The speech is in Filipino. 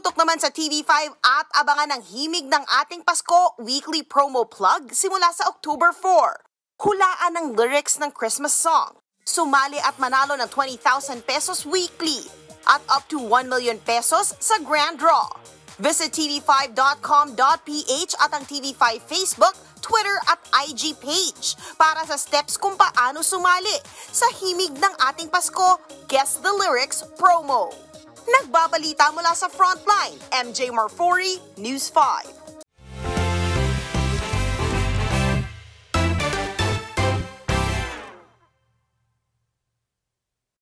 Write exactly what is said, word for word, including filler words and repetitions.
Tutok naman sa T V five at abangan ang Himig ng Ating Pasko weekly promo plug simula sa October four. Hulaan ang lyrics ng Christmas song. Sumali at manalo ng twenty thousand pesos weekly at up to one million pesos sa grand draw. Visit T V five dot com dot p h at ang T V five Facebook, Twitter at I G page para sa steps kung paano sumali sa Himig ng Ating Pasko Guess the Lyrics promo. Nagbabalita mula sa Frontline, M J Marfori, News five.